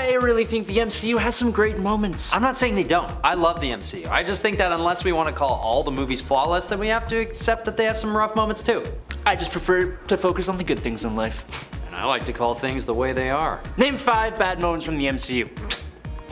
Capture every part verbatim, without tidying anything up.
I really think the M C U has some great moments. I'm not saying they don't. I love the M C U. I just think that unless we want to call all the movies flawless, then we have to accept that they have some rough moments too. I just prefer to focus on the good things in life. And I like to call things the way they are. Name five bad moments from the M C U.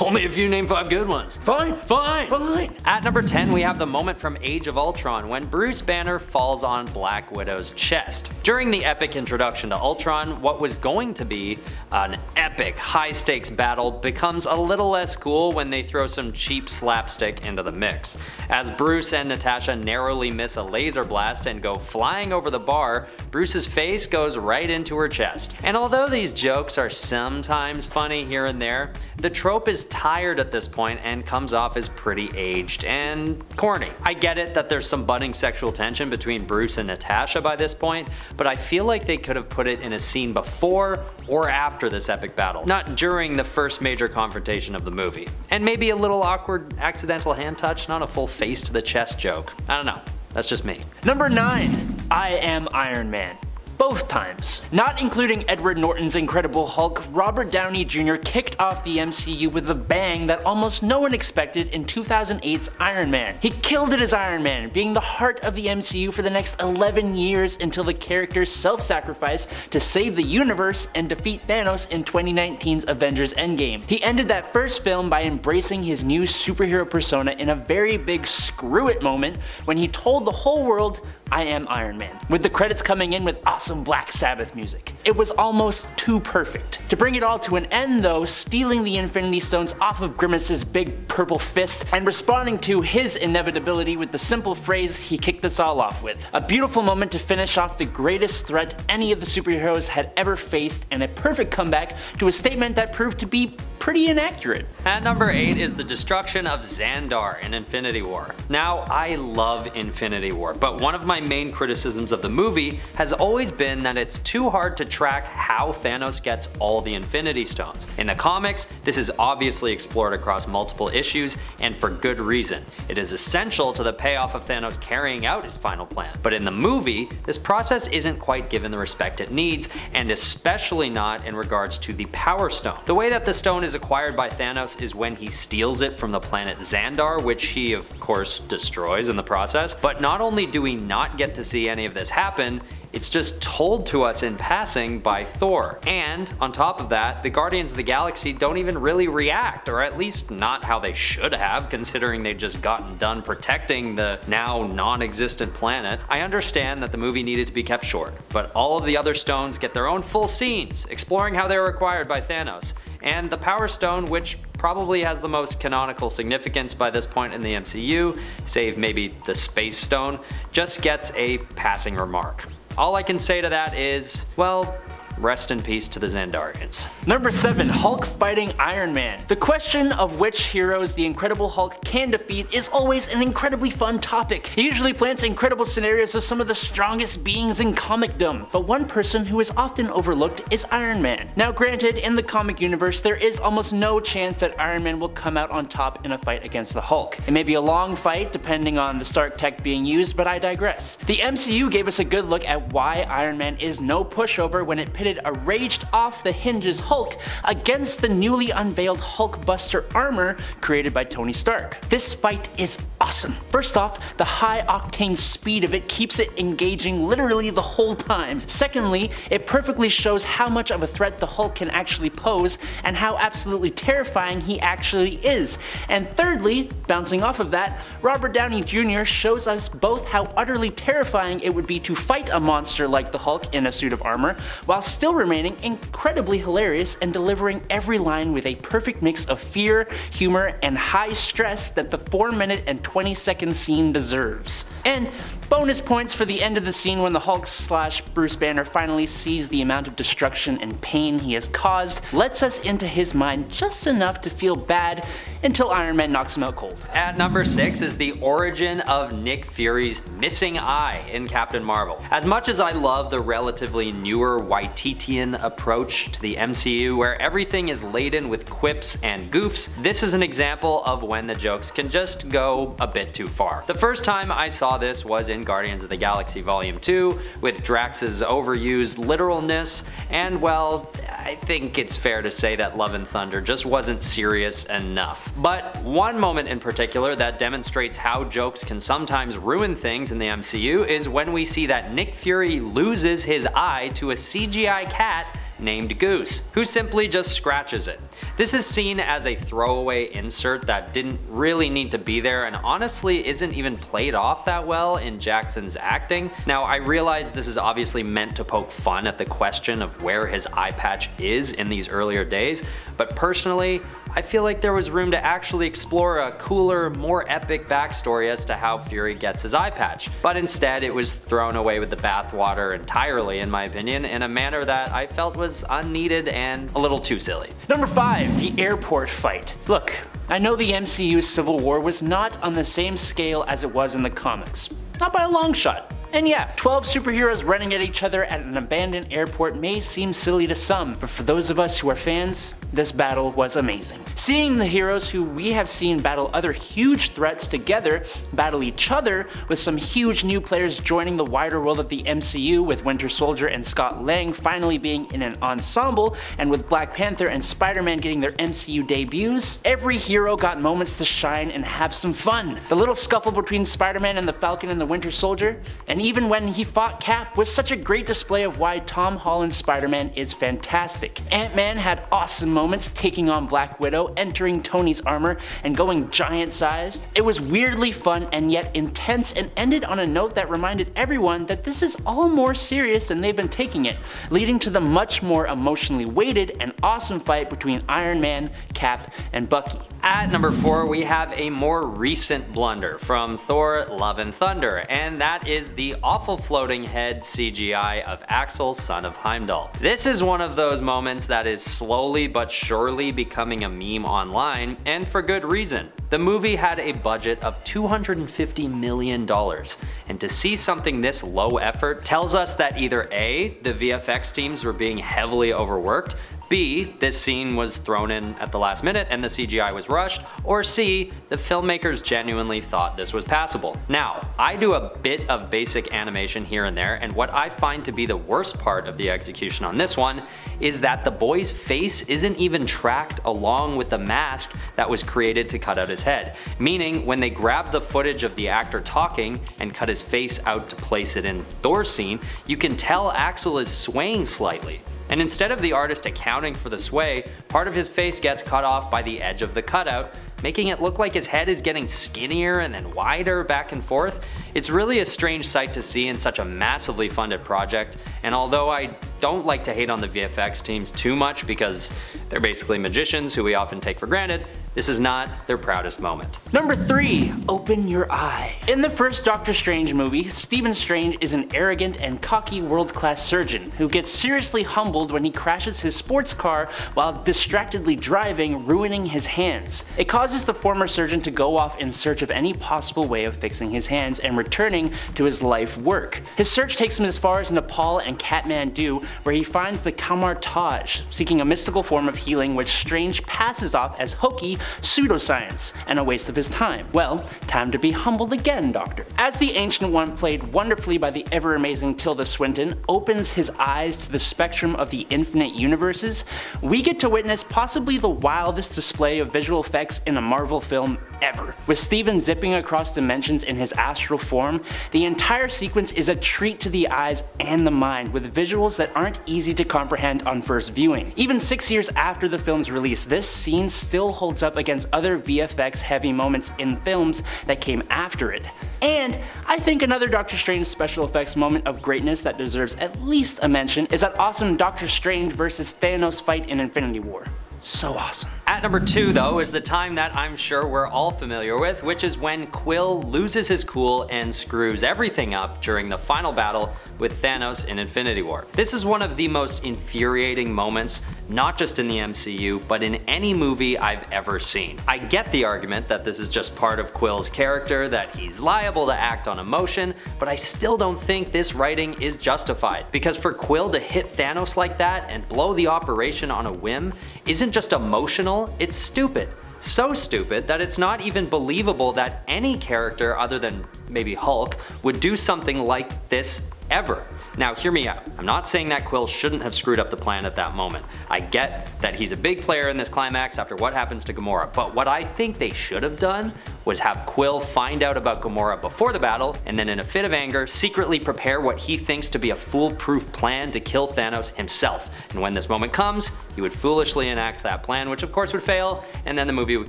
Only if you name five good ones. Fine, fine, fine. At number ten, we have the moment from Age of Ultron when Bruce Banner falls on Black Widow's chest. During the epic introduction to Ultron, what was going to be an epic high-stakes battle becomes a little less cool when they throw some cheap slapstick into the mix. As Bruce and Natasha narrowly miss a laser blast and go flying over the bar, Bruce's face goes right into her chest. And although these jokes are sometimes funny here and there, the trope is tired at this point and comes off as pretty aged and corny. I get it that there's some budding sexual tension between Bruce and Natasha by this point, but I feel like they could have put it in a scene before or after this epic battle, not during the first major confrontation of the movie. And maybe a little awkward accidental hand touch, not a full face to the chest joke. I don't know, that's just me. Number nine, I am Iron Man. Both times. Not including Edward Norton's Incredible Hulk, Robert Downey Junior kicked off the M C U with a bang that almost no one expected in two thousand eight's Iron Man. He killed it as Iron Man, being the heart of the M C U for the next eleven years until the character's self-sacrifice to save the universe and defeat Thanos in twenty nineteen's Avengers Endgame. He ended that first film by embracing his new superhero persona in a very big screw it moment when he told the whole world, I am Iron Man, with the credits coming in with awesome Black Sabbath music. It was almost too perfect. To bring it all to an end though, stealing the Infinity Stones off of Grimace's big purple fist and responding to his inevitability with the simple phrase he kicked us all off with. A beautiful moment to finish off the greatest threat any of the superheroes had ever faced and a perfect comeback to a statement that proved to be pretty inaccurate. At number eight is the destruction of Xandar in Infinity War. Now, I love Infinity War, but one of my main criticisms of the movie has always been that it's too hard to track how Thanos gets all the Infinity Stones. In the comics, this is obviously explored across multiple issues, and for good reason. It is essential to the payoff of Thanos carrying out his final plan. But in the movie, this process isn't quite given the respect it needs, and especially not in regards to the Power Stone. The way that the stone is acquired by Thanos is when he steals it from the planet Xandar, which he of course destroys in the process. But not only do we not get to see any of this happen, it's just told to us in passing by Thor. And on top of that, the Guardians of the Galaxy don't even really react, or at least not how they should have, considering they'd just gotten done protecting the now non-existent planet. I understand that the movie needed to be kept short, but all of the other stones get their own full scenes, exploring how they were acquired by Thanos. And the Power Stone, which probably has the most canonical significance by this point in the M C U, save maybe the Space Stone, just gets a passing remark. All I can say to that is, well, rest in peace to the Xandarians. Number seven, Hulk fighting Iron Man. The question of which heroes the Incredible Hulk can defeat is always an incredibly fun topic. He usually plants incredible scenarios with some of the strongest beings in comicdom, but one person who is often overlooked is Iron Man. Now granted, in the comic universe, there is almost no chance that Iron Man will come out on top in a fight against the Hulk. It may be a long fight depending on the Stark tech being used, but I digress. The M C U gave us a good look at why Iron Man is no pushover when it pitted a raged off the hinges Hulk against the newly unveiled Hulkbuster armor created by Tony Stark. This fight is awesome. First off, the high octane speed of it keeps it engaging literally the whole time. Secondly, it perfectly shows how much of a threat the Hulk can actually pose and how absolutely terrifying he actually is. And thirdly, bouncing off of that, Robert Downey Junior shows us both how utterly terrifying it would be to fight a monster like the Hulk in a suit of armor, while still remaining incredibly hilarious and delivering every line with a perfect mix of fear, humor, and high stress that the four minute and twenty second scene deserves. And bonus points for the end of the scene when the Hulk slash Bruce Banner finally sees the amount of destruction and pain he has caused, lets us into his mind just enough to feel bad until Iron Man knocks him out cold. At number six is the origin of Nick Fury's missing eye in Captain Marvel. As much as I love the relatively newer Waititian approach to the M C U where everything is laden with quips and goofs, this is an example of when the jokes can just go a bit too far. The first time I saw this was in in Guardians of the Galaxy Volume two, with Drax's overused literalness, and well, I think it's fair to say that Love and Thunder just wasn't serious enough. But one moment in particular that demonstrates how jokes can sometimes ruin things in the M C U is when we see that Nick Fury loses his eye to a C G I cat named Goose, who simply just scratches it. This is seen as a throwaway insert that didn't really need to be there and honestly isn't even played off that well in Jackson's acting. Now, I realize this is obviously meant to poke fun at the question of where his eye patch is in these earlier days, but personally, I feel like there was room to actually explore a cooler, more epic backstory as to how Fury gets his eye patch. But instead, it was thrown away with the bathwater entirely, in my opinion, in a manner that I felt was unneeded and a little too silly. Number five, the airport fight. Look, I know the M C U's Civil War was not on the same scale as it was in the comics. Not by a long shot. And yeah, twelve superheroes running at each other at an abandoned airport may seem silly to some, but for those of us who are fans, this battle was amazing. Seeing the heroes who we have seen battle other huge threats together battle each other, with some huge new players joining the wider world of the M C U, with Winter Soldier and Scott Lang finally being in an ensemble, and with Black Panther and Spider-Man getting their M C U debuts, every hero got moments to shine and have some fun. The little scuffle between Spider-Man and the Falcon and the Winter Soldier, and even when he fought Cap, was such a great display of why Tom Holland's Spider-Man is fantastic. Ant-Man had awesome moments taking on Black Widow, entering Tony's armor, and going giant-sized. It was weirdly fun and yet intense, and ended on a note that reminded everyone that this is all more serious than they've been taking it, leading to the much more emotionally weighted and awesome fight between Iron Man, Cap, and Bucky. At number four, we have a more recent blunder from Thor: Love and Thunder, and that is the awful floating head C G I of Axel, son of Heimdall. This is one of those moments that is slowly but surely becoming a meme online, and for good reason. The movie had a budget of two hundred fifty million dollars, and to see something this low effort tells us that either A, the V F X teams were being heavily overworked, B, this scene was thrown in at the last minute and the C G I was rushed, or C, the filmmakers genuinely thought this was passable. Now, I do a bit of basic animation here and there, and what I find to be the worst part of the execution on this one is that the boy's face isn't even tracked along with the mask that was created to cut out his head, meaning when they grab the footage of the actor talking and cut his face out to place it in Thor's scene, you can tell Axel is swaying slightly. And instead of the artist accounting for the sway, part of his face gets cut off by the edge of the cutout, making it look like his head is getting skinnier and then wider back and forth. It's really a strange sight to see in such a massively funded project, and although I don't like to hate on the V F X teams too much because they're basically magicians who we often take for granted, this is not their proudest moment. Number three, open your eye. In the first Doctor Strange movie, Stephen Strange is an arrogant and cocky world-class surgeon who gets seriously humbled when he crashes his sports car while distractedly driving, ruining his hands. It causes the former surgeon to go off in search of any possible way of fixing his hands and returning to his life work. His search takes him as far as Nepal and Kathmandu, where he finds the Kamar Taj, seeking a mystical form of healing which Strange passes off as hokey pseudoscience and a waste of his time. Well, time to be humbled again, Doctor. As the Ancient One, played wonderfully by the ever amazing Tilda Swinton, opens his eyes to the spectrum of the infinite universes, we get to witness possibly the wildest display of visual effects in a Marvel film ever. With Steven zipping across dimensions in his astral form, the entire sequence is a treat to the eyes and the mind, with visuals that aren't easy to comprehend on first viewing. Even six years after the film's release, this scene still holds up against other V F X heavy moments in films that came after it. And I think another Doctor Strange special effects moment of greatness that deserves at least a mention is that awesome Doctor Strange versus Thanos fight in Infinity War. So awesome. At number two, though, is the time that I'm sure we're all familiar with, which is when Quill loses his cool and screws everything up during the final battle with Thanos in Infinity War. This is one of the most infuriating moments, not just in the M C U, but in any movie I've ever seen. I get the argument that this is just part of Quill's character, that he's liable to act on emotion, but I still don't think this writing is justified, because for Quill to hit Thanos like that and blow the operation on a whim isn't just emotional, it's stupid. So stupid that it's not even believable that any character other than maybe Hulk would do something like this ever. Now hear me out, I'm not saying that Quill shouldn't have screwed up the plan at that moment. I get that he's a big player in this climax after what happens to Gamora, but what I think they should have done was have Quill find out about Gamora before the battle, and then in a fit of anger, secretly prepare what he thinks to be a foolproof plan to kill Thanos himself. And when this moment comes, he would foolishly enact that plan, which of course would fail, and then the movie would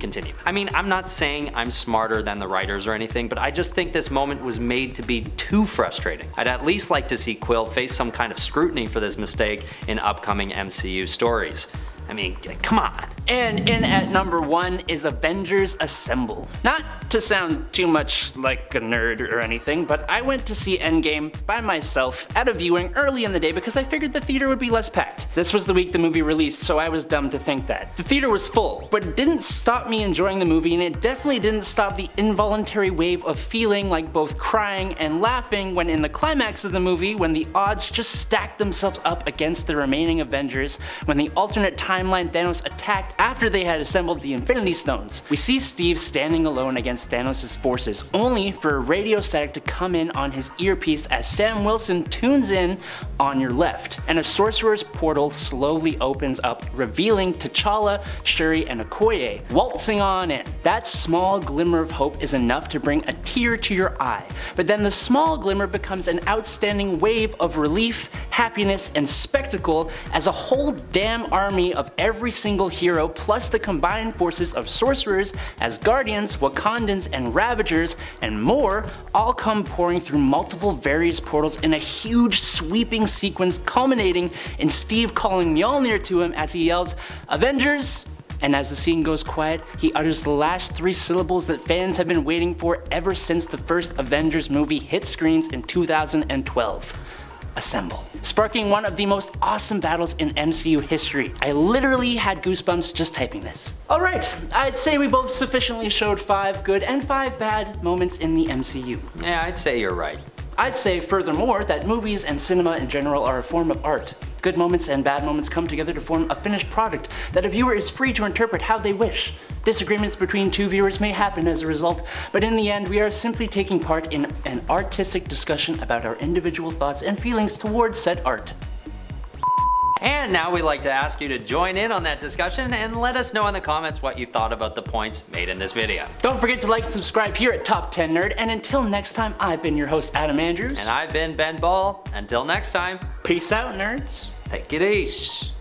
continue. I mean, I'm not saying I'm smarter than the writers or anything, but I just think this moment was made to be too frustrating. I'd at least like to see Quill face some kind of scrutiny for this mistake in upcoming M C U stories. I mean, come on. And in at number one is Avengers Assemble. Not to sound too much like a nerd or anything, but I went to see Endgame by myself at a viewing early in the day because I figured the theater would be less packed. This was the week the movie released, so I was dumb to think that. The theater was full, but it didn't stop me enjoying the movie, and it definitely didn't stop the involuntary wave of feeling like both crying and laughing when in the climax of the movie, when the odds just stacked themselves up against the remaining Avengers, when the alternate time timeline Thanos attacked after they had assembled the Infinity Stones. We see Steve standing alone against Thanos' forces, only for a radio static to come in on his earpiece as Sam Wilson tunes in On Your Left, and a sorcerer's portal slowly opens up, revealing T'Challa, Shuri, and Okoye, waltzing on in. That small glimmer of hope is enough to bring a tear to your eye, but then the small glimmer becomes an outstanding wave of relief, happiness, and spectacle as a whole damn army of every single hero plus the combined forces of sorcerers, Asgardians, Wakandans, and Ravagers, and more all come pouring through multiple various portals in a huge sweeping sequence, culminating in Steve calling Mjolnir to him as he yells, "Avengers!" And as the scene goes quiet, he utters the last three syllables that fans have been waiting for ever since the first Avengers movie hit screens in two thousand twelve. Assemble, sparking one of the most awesome battles in M C U history. I literally had goosebumps just typing this. Alright, I'd say we both sufficiently showed five good and five bad moments in the M C U. Yeah, I'd say you're right. I'd say, furthermore, that movies and cinema in general are a form of art. Good moments and bad moments come together to form a finished product that a viewer is free to interpret how they wish. Disagreements between two viewers may happen as a result, but in the end, we are simply taking part in an artistic discussion about our individual thoughts and feelings towards said art. And now we'd like to ask you to join in on that discussion and let us know in the comments what you thought about the points made in this video. Don't forget to like and subscribe here at Top ten Nerd, and until next time, I've been your host, Adam Andrews. And I've been Ben Ball. Until next time. Peace out, nerds. Take it easy.